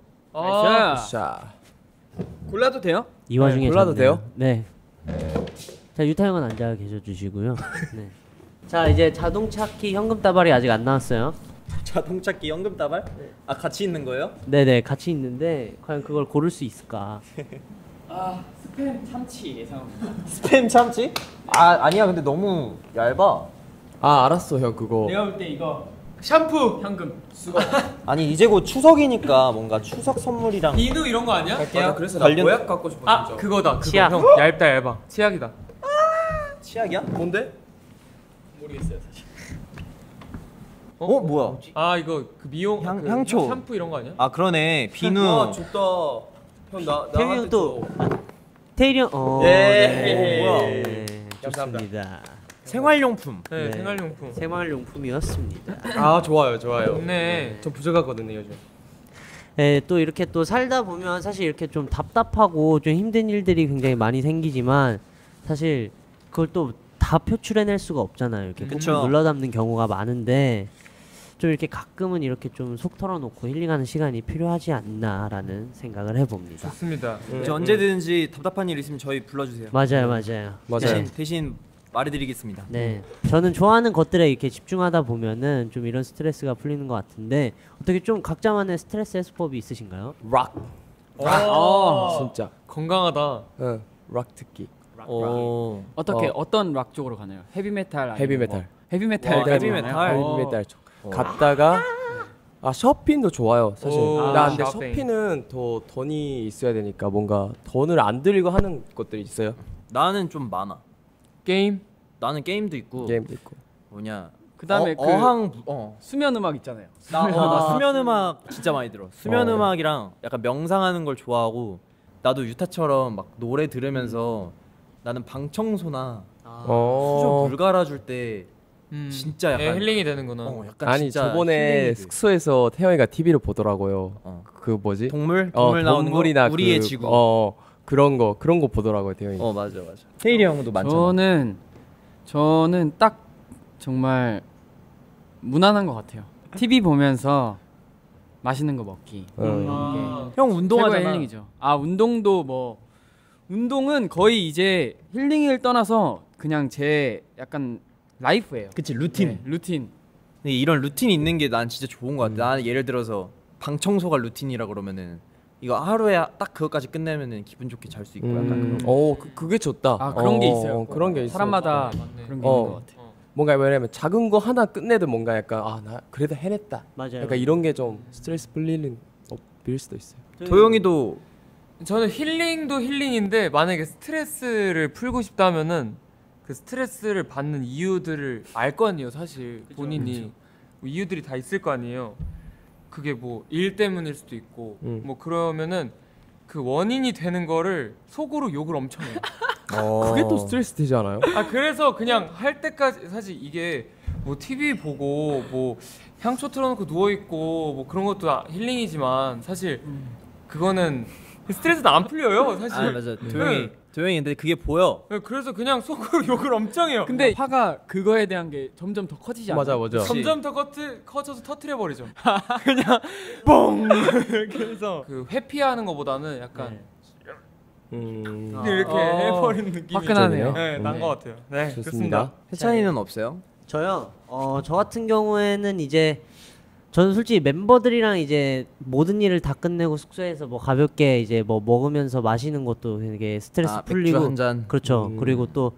골라도 돼요? 이 와중에 네, 골라도 돼요? 네. 자 유타 형은 앉아 계셔주시고요. 네. 자 이제 자동차키 현금 따발이 아직 안 나왔어요. 자동차키 현금 따발? 네. 아 같이 있는 거예요? 네네 같이 있는데 과연 그걸 고를 수 있을까? 아 스팸 참치 예상합니다. 스팸 참치? 아 아니야 근데 너무 얇아. 아 알았어 형 그거. 내가 볼 때 이거 샴푸 현금 수거. 아니 이제 곧 추석이니까 뭔가 추석 선물이랑 비누 이런 거 아니야? 아, 그래서 나 모약 갖고 싶어. 아 진짜. 그거다 그거. 치약. 형 얇다 얇아. 치약이다. 치약이야? 뭔데? 모르겠어요 사실. 어? 뭐야? 아 이거 그 미용 향초 샴푸 이런 거 아니야? 아 그러네 비누. 아 좋다. 형 나 태일이 형 또 태일이 형. 어. 네. 뭐야? 네. 감사합니다. 생활용품. 네, 네, 생활용품. 생활용품이었습니다. 아 좋아요, 좋아요. 네, 저 부족하거든요 요즘. 네, 또 이렇게 또 살다 보면 사실 이렇게 좀 답답하고 좀 힘든 일들이 굉장히 많이 생기지만 사실 그걸 또 다 표출해낼 수가 없잖아요. 이렇게 꾹꾹 눌러담는 경우가 많은데 좀 이렇게 가끔은 이렇게 좀 속 털어놓고 힐링하는 시간이 필요하지 않나라는 생각을 해봅니다. 좋습니다. 네. 저 언제든지 답답한 일 있으면 저희 불러주세요. 맞아요, 맞아요. 맞아요. 대신 말해드리겠습니다. 네, 저는 좋아하는 것들에 이렇게 집중하다 보면은 좀 이런 스트레스가 풀리는 것 같은데 어떻게 좀 각자만의 스트레스 해소법이 있으신가요? 락. 아 진짜 건강하다. 응, 락 듣기. 오. 어떻게 어떤 락 쪽으로 가나요? 헤비메탈. 헤비메탈. 헤비메탈. 헤비메탈. 헤비메탈 쪽. 갔다가 아 셔핀도 좋아요 사실. 나 근데 셔핀은 더 던이 있어야 되니까 뭔가 던을 안 들이고 하는 것들이 있어요. 나는 좀 많아. 게임? 나는 게임도 있고. 게임도 있고. 뭐냐? 그다음에 수면 음악 있잖아요. 나 수면 음악 진짜 많이 들어. 수면 음악이랑 약간 명상하는 걸 좋아하고 나도 유타처럼 막 노래 들으면서 나는 방 청소나 수저 물 갈아줄 때 진짜 약간 힐링이 되는구나. 약간 아니 진짜 저번에 숙소에서 태영이가 TV를 보더라고요. 그 뭐지? 동물 나오는 거. 우리의 지구. 그런 거 보더라고요, 태영이. 맞아. 태일이 형도 많잖아. 저는 딱 정말 무난한 것 같아요. TV 보면서 맛있는 거 먹기. 형 운동하잖아. 최고의 힐링이죠. 아 운동도 운동은 거의 이제 힐링을 떠나서 그냥 제 약간 라이프예요. 그치 루틴. 네, 루틴. 근데 이런 루틴 있는 게 난 진짜 좋은 것 같아. 나는 예를 들어서 방 청소가 루틴이라 그러면은 이거 하루에 딱 그것까지 끝내면은 기분 좋게 잘 수 있고 약간 그런. 그게 좋다. 아 그런 게 있어요. 그런 게 있어. 사람마다 그런 게 있는 것 같아. 뭔가 왜냐면 작은 거 하나 끝내도 뭔가 약간 아 나 그래도 해냈다. 맞아요. 약간 이런 게 좀 스트레스 풀리는 빌 수도 있어요. 도영이도. 저는 힐링도 힐링인데 만약에 스트레스를 풀고 싶다면은 그 스트레스를 받는 이유들을 알 거 아니에요 사실. 그쵸, 본인이 그쵸. 뭐 이유들이 다 있을 거 아니에요. 그게 뭐 일 때문일 수도 있고 뭐 그러면은 그 원인이 되는 거를 속으로 욕을 엄청 해요. 그게 또 스트레스 되지 않아요? 아 그래서 그냥 할 때까지 사실 이게 뭐 TV 보고 뭐 향초 틀어놓고 누워있고 뭐 그런 것도 다 힐링이지만 사실 그거는 스트레스도 안 풀려요 사실. 아 맞아. 도영이 근데 그게 보여. 네, 그래서 그냥 속으로 욕을 엄청 해요. 근데 화가 그거에 대한 게 점점 더 커지지 않아요? 맞아. 점점 더 커져서 터트려버리죠. 그냥 뽕! 그래서 그 회피하는 거보다는 약간 이렇게 해버리는 느낌이 화끈하네요. 네, 난 것 같아요. 네, 좋습니다. 해찬이는 없어요? 저요? 저 같은 경우에는 이제 저는 솔직히 멤버들이랑 이제 모든 일을 다 끝내고 숙소에서 가볍게 이제 먹으면서 마시는 것도 되게 스트레스 풀리고. 맥주 한 잔. 그렇죠. 그리고 또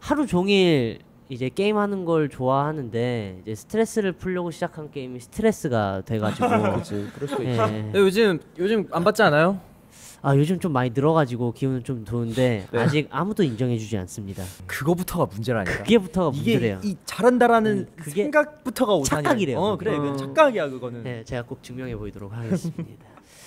하루 종일 이제 게임하는 걸 좋아하는데 이제 스트레스를 풀려고 시작한 게임이 스트레스가 돼가지고. 그렇지. 그럴 수도 있지. 네. 요즘 안 받지 않아요? 아 요즘 좀 많이 늘어가지고 기분은 좀 좋은데 네. 아직 아무도 인정해주지 않습니다. 그거부터가 문제라니까. 그게부터가 문제래요. 이게 이 잘한다라는 그게 생각부터가 오산이야. 착각이래요. 그래 그건 착각이야 그거는. 네 제가 꼭 증명해 보이도록 하겠습니다.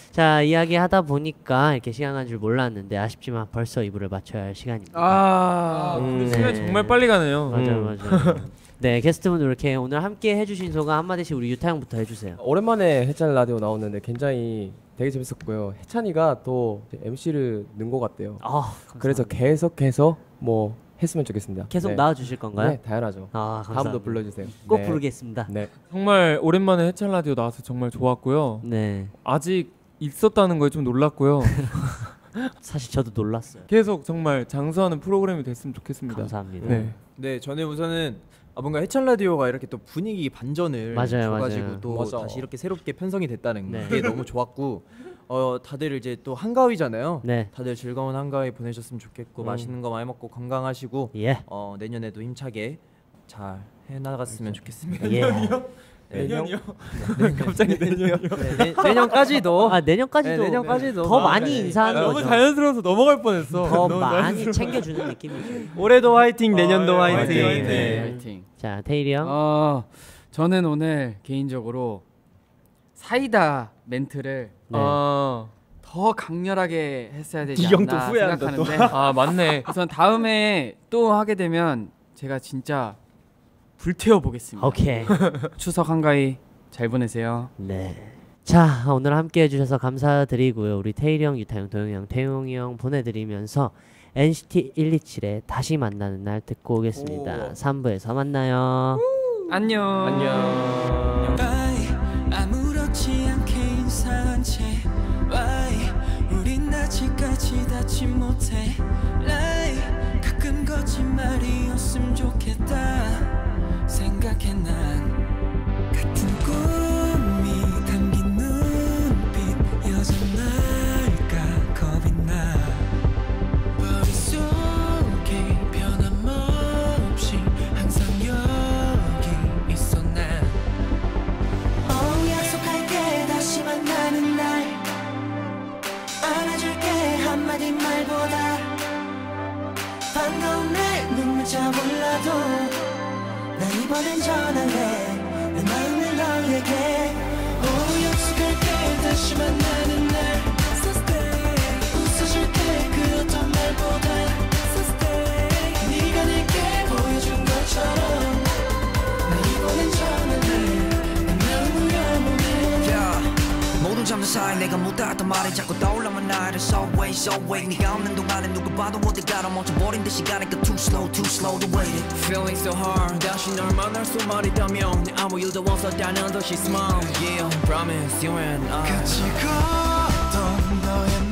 자 이야기하다 보니까 이렇게 시간 간 줄 몰랐는데 아쉽지만 벌써 2부를 마쳐야 할 시간입니다. 시간 정말 빨리 가네요. 맞아. 네 게스트분들 이렇게 오늘 함께 해주신 소감 한마디씩 우리 유타 형부터 해주세요. 오랜만에 해찬 라디오 나오는데 굉장히 되게 재밌었고요. 해찬이가 또 MC를 는 것 같대요. 감사합니다. 그래서 계속해서 했으면 좋겠습니다. 계속 네. 나와주실 건가요? 네, 당연하죠. 다음도 불러주세요. 꼭 네. 부르겠습니다. 네. 정말 오랜만에 해찬 라디오 나와서 정말 좋았고요. 네. 아직 있었다는 거에 좀 놀랐고요. 사실 저도 놀랐어요. 계속 정말 장수하는 프로그램이 됐으면 좋겠습니다. 감사합니다. 네, 저는 우선은 뭔가 해찬 라디오가 이렇게 또 분위기 반전을 줘가지고 또 다시 이렇게 새롭게 편성이 됐다는 게 너무 좋았고, 다들 이제 또 한가위잖아요. 네. 다들 즐거운 한가위 보내셨으면 좋겠고, 맛있는 거 많이 먹고 건강하시고, 예. 내년에도 힘차게 잘 해나갔으면 좋겠습니다. 예. 내년이요? 네. 갑자기 내년이요? 네. 내년까지도. 아, 내년까지도. 네, 내년까지도. 더 많이 인사하는 거죠. 너무 자연스러워서 넘어갈 뻔했어. 더 많이 챙겨주는 느낌이죠. 올해도 화이팅, 내년도 화이팅. 네. 화이팅. 네. 화이팅. 자, 태일이 형. 저는 오늘 개인적으로 사이다 멘트를 네. 더 강렬하게 했어야 되지 않나 생각하는데. 아, 맞네. 우선 다음에 또 하게 되면 제가 진짜 불태워 보겠습니다. 오케이. 추석 한가위 잘 보내세요. 네. 자, 오늘 함께 해주셔서 감사드리고요. 우리 태일이 형, 유타 형, 도영이 형, 태용이 형 보내드리면서 NCT 127의 다시 만나는 날 듣고 오겠습니다. 오. 3부에서 만나요. 안녕. 안녕. 아무렇지 않게 인사한 채 Why 우린 아직까지 닿지 못해 Lie 가끔 거짓말이었으면 좋겠다 생각해 난 같은 꿈이 담긴 눈빛 여전할까 겁이 나 머릿속에 변함없이 항상 여기 있어 난 약속할게 다시 만나는 날 안아줄게 한마디 말보다 반가운 내 눈물자 몰라도 난 이번엔 전할래 내 마음을 너에게 오 약속할게 다시 만나는 날 웃어줄게 그 어떤 말보다 네가 내게 보여준 것처럼 난 이번엔 전할래 내 마음을 영원해 yeah. 모른 잠든 사이 내가 못하던 말이 자꾸 떠올라만 나를 So wait so wait 네가 없는 동안에 누굴 봐도 어디 가라 멈춰버린 듯 시간에 그 too slow too slow to wait it Feeling so hard 다시 널 만날 수만 있다면 내 아무 일도 없었다는 듯이 smile Yeah promise you and I 같이 걷던 너의